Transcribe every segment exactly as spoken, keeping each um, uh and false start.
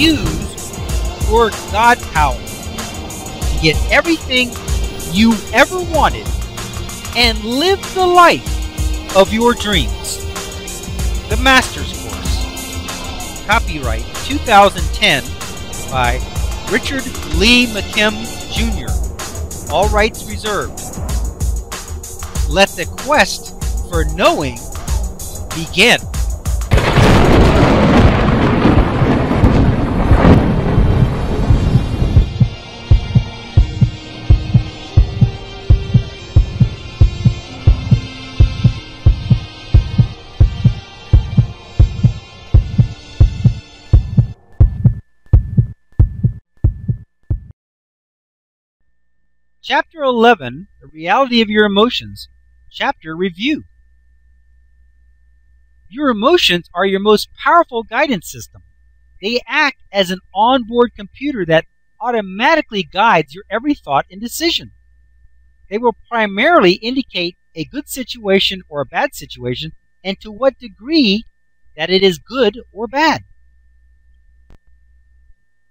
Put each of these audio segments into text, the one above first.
use your God power to get everything you ever wanted and live the life of your dreams. The Masters Course. Copyright two thousand ten by Richard Lee McKim Junior All rights reserved. Let the quest for knowing begin. Chapter eleven, The Reality of Your Emotions. Chapter Review. Your emotions are your most powerful guidance system. They act as an onboard computer that automatically guides your every thought and decision. They will primarily indicate a good situation or a bad situation and to what degree that it is good or bad.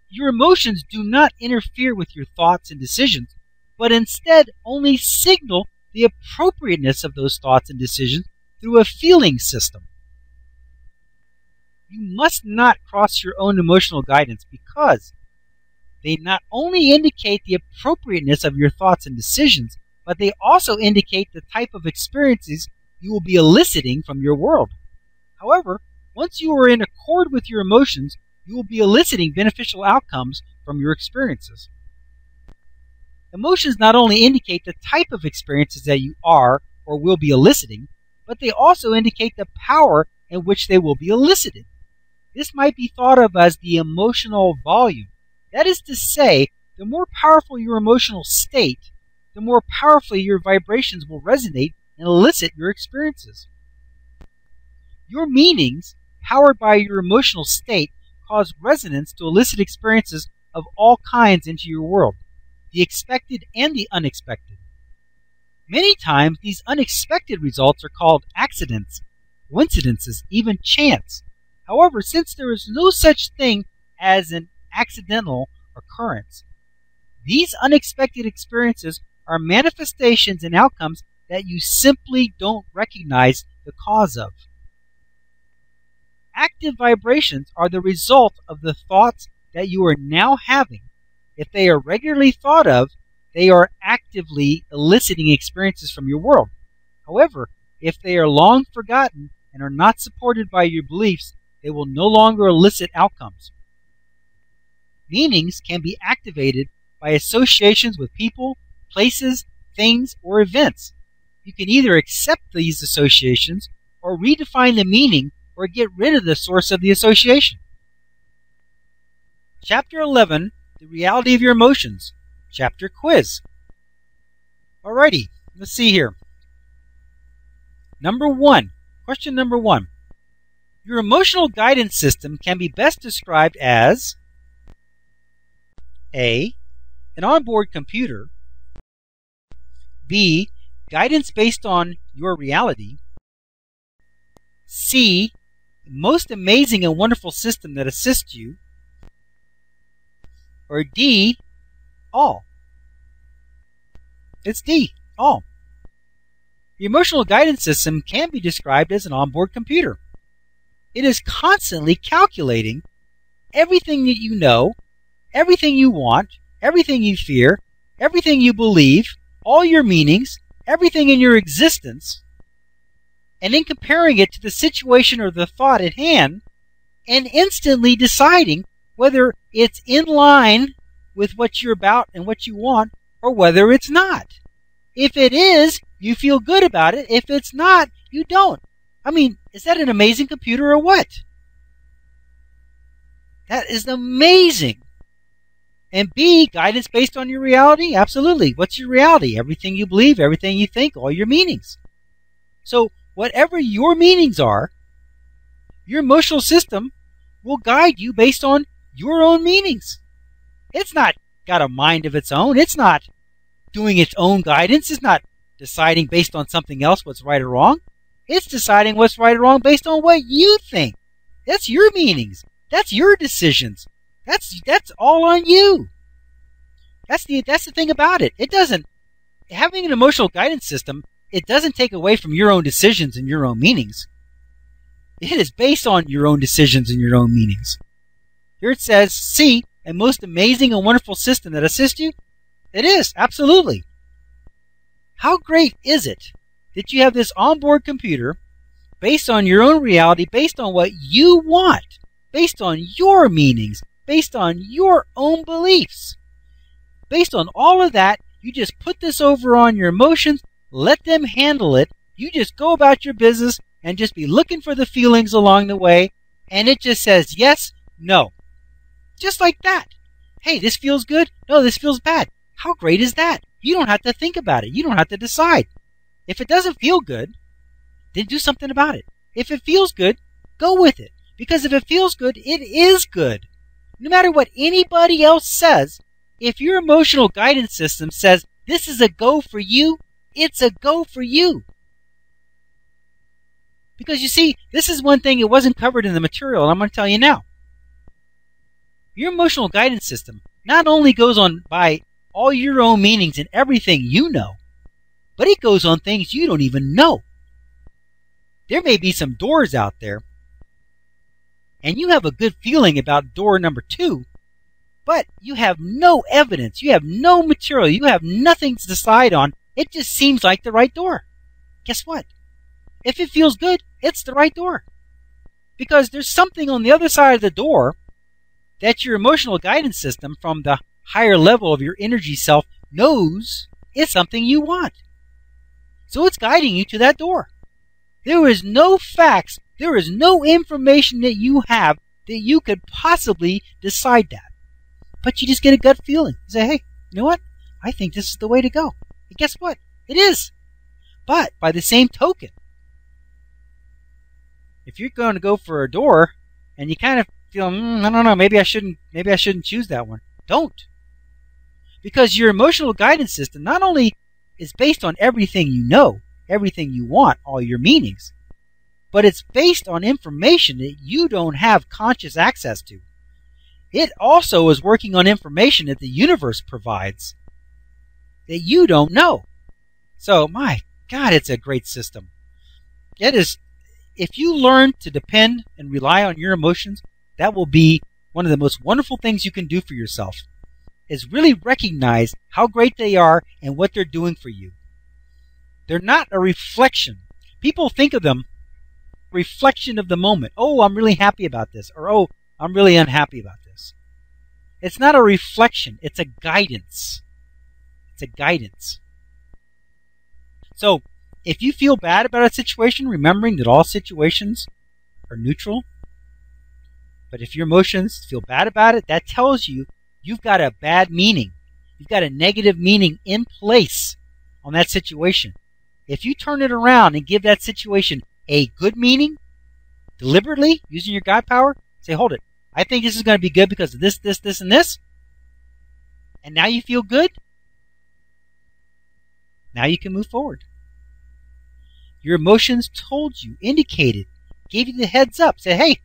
Your emotions do not interfere with your thoughts and decisions, but instead only signal the appropriateness of those thoughts and decisions through a feeling system. You must not cross your own emotional guidance because they not only indicate the appropriateness of your thoughts and decisions, but they also indicate the type of experiences you will be eliciting from your world. However, once you are in accord with your emotions, you will be eliciting beneficial outcomes from your experiences. Emotions not only indicate the type of experiences that you are or will be eliciting, but they also indicate the power in which they will be elicited. This might be thought of as the emotional volume. That is to say, the more powerful your emotional state, the more powerfully your vibrations will resonate and elicit your experiences. Your meanings, powered by your emotional state, cause resonance to elicit experiences of all kinds into your world, the expected and the unexpected. Many times, these unexpected results are called accidents, coincidences, even chance. However, since there is no such thing as an accidental occurrence, these unexpected experiences are manifestations and outcomes that you simply don't recognize the cause of. Active vibrations are the result of the thoughts that you are now having. If they are regularly thought of, they are actively eliciting experiences from your world. However, if they are long forgotten and are not supported by your beliefs, they will no longer elicit outcomes. Meanings can be activated by associations with people, places, things, or events. You can either accept these associations or redefine the meaning or get rid of the source of the association. Chapter eleven, The Reality of Your Emotions. Chapter Quiz. Alrighty, let's see here. Number one. Question number one. Your emotional guidance system can be best described as A. An onboard computer. B. Guidance based on your reality. C. The most amazing and wonderful system that assists you. Or D, all. It's D, all. The emotional guidance system can be described as an onboard computer. It is constantly calculating everything that you know, everything you want, everything you fear, everything you believe, all your meanings, everything in your existence, and then comparing it to the situation or the thought at hand, and instantly deciding whether it's in line with what you're about and what you want, or whether it's not. If it is, you feel good about it. If it's not, you don't. I mean, is that an amazing computer or what? That is amazing. And B, guidance based on your reality? Absolutely. What's your reality? Everything you believe, everything you think, all your meanings. So whatever your meanings are, your emotional system will guide you based on your own meanings. It's not got a mind of its own. It's not doing its own guidance. It's not deciding based on something else what's right or wrong. It's deciding what's right or wrong based on what you think. That's your meanings. That's your decisions. That's that's all on you. That's the that's the thing about it. It doesn't having an emotional guidance system. It doesn't take away from your own decisions and your own meanings. It is based on your own decisions and your own meanings. Here it says, see, a most amazing and wonderful system that assists you. It is, absolutely. How great is it that you have this onboard computer based on your own reality, based on what you want, based on your meanings, based on your own beliefs. Based on all of that, you just put this over on your emotions, let them handle it. You just go about your business and just be looking for the feelings along the way, and it just says yes, no. Just like that. Hey, this feels good. No, this feels bad. How great is that? You don't have to think about it. You don't have to decide. If it doesn't feel good, then do something about it. If it feels good, go with it. Because if it feels good, it is good. No matter what anybody else says, if your emotional guidance system says this is a go for you, it's a go for you. Because you see, this is one thing it wasn't covered in the material, and I'm going to tell you now. Your emotional guidance system not only goes on by all your own meanings and everything you know, but it goes on things you don't even know. There may be some doors out there, and you have a good feeling about door number two, but you have no evidence, you have no material, you have nothing to decide on. It just seems like the right door. Guess what? If it feels good, it's the right door. Because there's something on the other side of the door that your emotional guidance system from the higher level of your energy self knows is something you want. So it's guiding you to that door. There is no facts, there is no information that you have that you could possibly decide that. But you just get a gut feeling. You say, hey, you know what? I think this is the way to go. And guess what? It is. But by the same token, if you're going to go for a door and you kind of feel, mm, I don't know, maybe I shouldn't, maybe I shouldn't choose that one. Don't. Because your emotional guidance system not only is based on everything you know, everything you want, all your meanings, but it's based on information that you don't have conscious access to. It also is working on information that the universe provides that you don't know. So, my God, it's a great system. It is. If you learn to depend and rely on your emotions, that will be one of the most wonderful things you can do for yourself, is really recognize how great they are and what they're doing for you. They're not a reflection. People think of them reflection of the moment. Oh, I'm really happy about this, or oh, I'm really unhappy about this. It's not a reflection. It's a guidance. It's a guidance. So, if you feel bad about a situation, remembering that all situations are neutral, but if your emotions feel bad about it, that tells you you've got a bad meaning. You've got a negative meaning in place on that situation. If you turn it around and give that situation a good meaning, deliberately, using your God power, say, hold it, I think this is going to be good because of this, this, this, and this. And now you feel good. Now you can move forward. Your emotions told you, indicated, gave you the heads up, said, hey,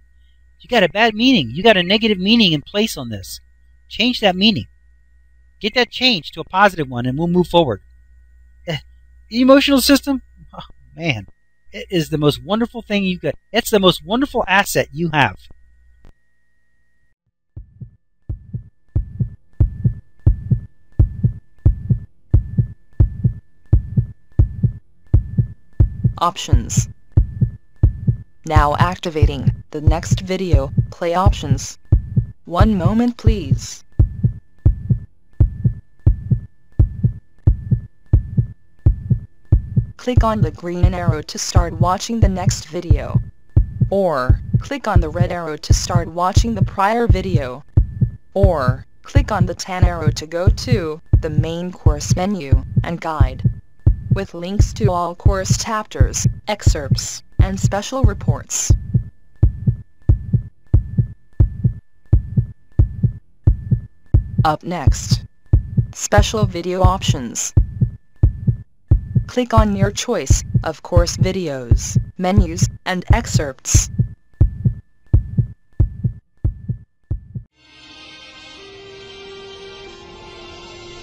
you got a bad meaning. You got a negative meaning in place on this. Change that meaning. Get that change to a positive one and we'll move forward. The emotional system, oh man, it is the most wonderful thing you got. It's the most wonderful asset you have. Options. Now activating the next video, play options. One moment please. Click on the green arrow to start watching the next video. Or, click on the red arrow to start watching the prior video. Or, click on the tan arrow to go to the main course menu and guide, with links to all course chapters, excerpts, and special reports. Up next, special video options. Click on your choice of course videos, menus, and excerpts.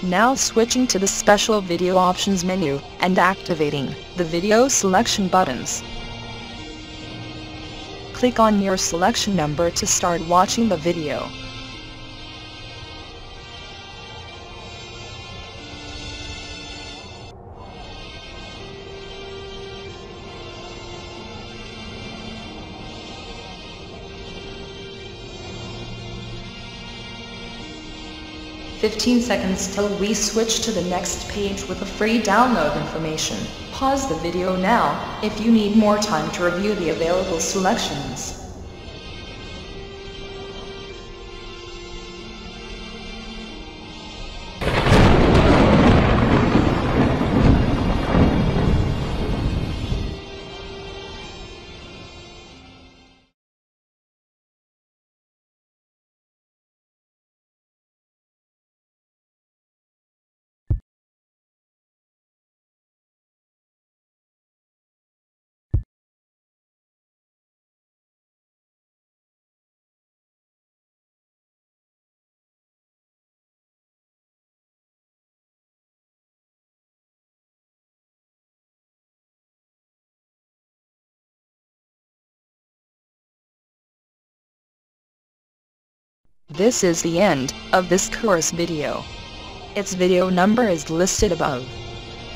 Now switching to the special video options menu and activating the video selection buttons. Click on your selection number to start watching the video. fifteen seconds till we switch to the next page with the free download information. Pause the video now, if you need more time to review the available selections. This is the end of this course video. Its video number is listed above.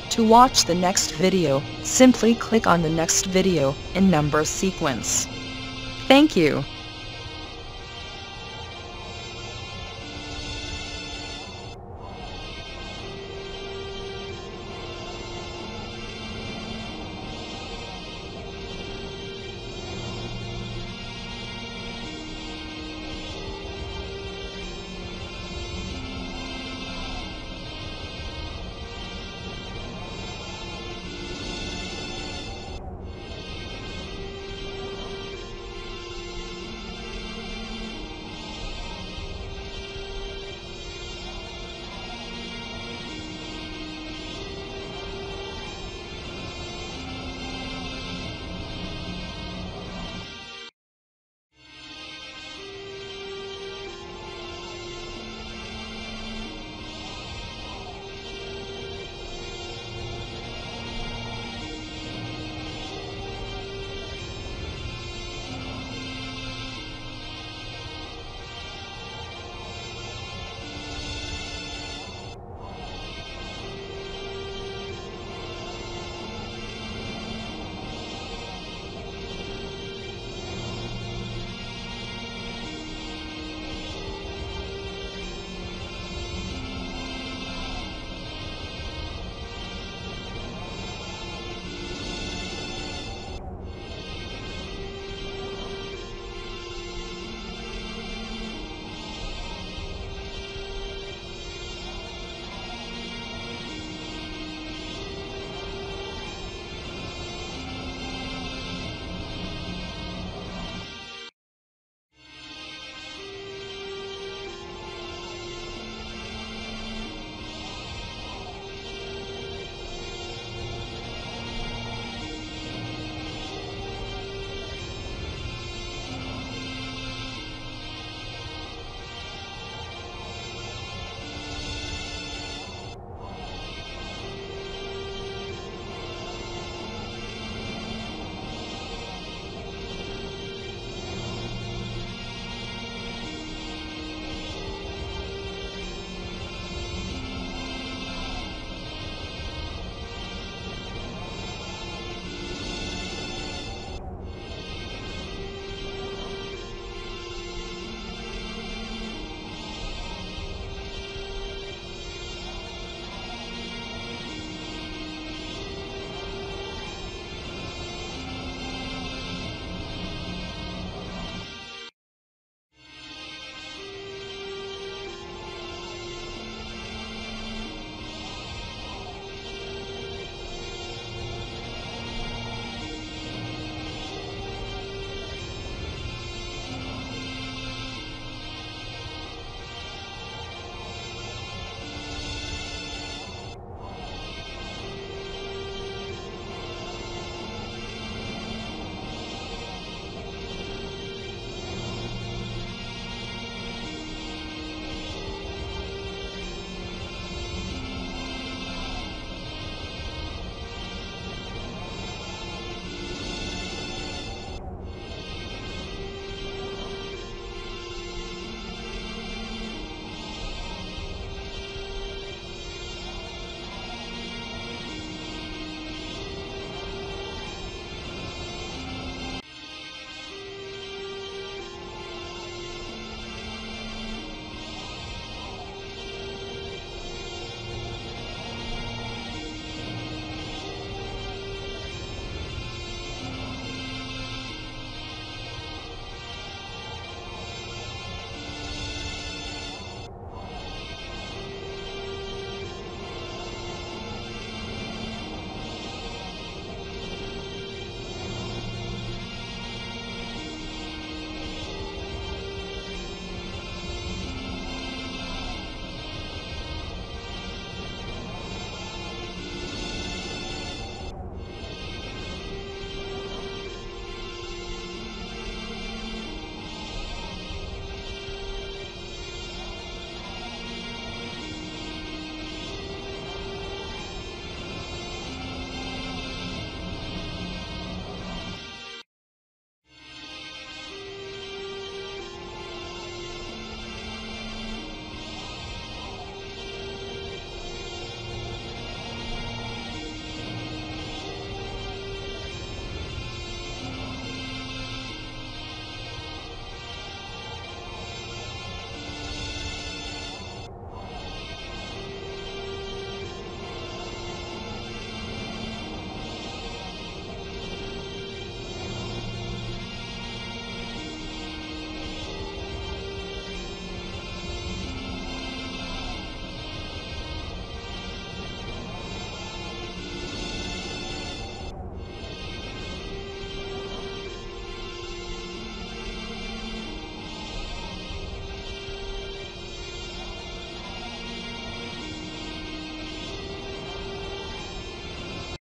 To watch the next video, simply click on the next video in number sequence. Thank you.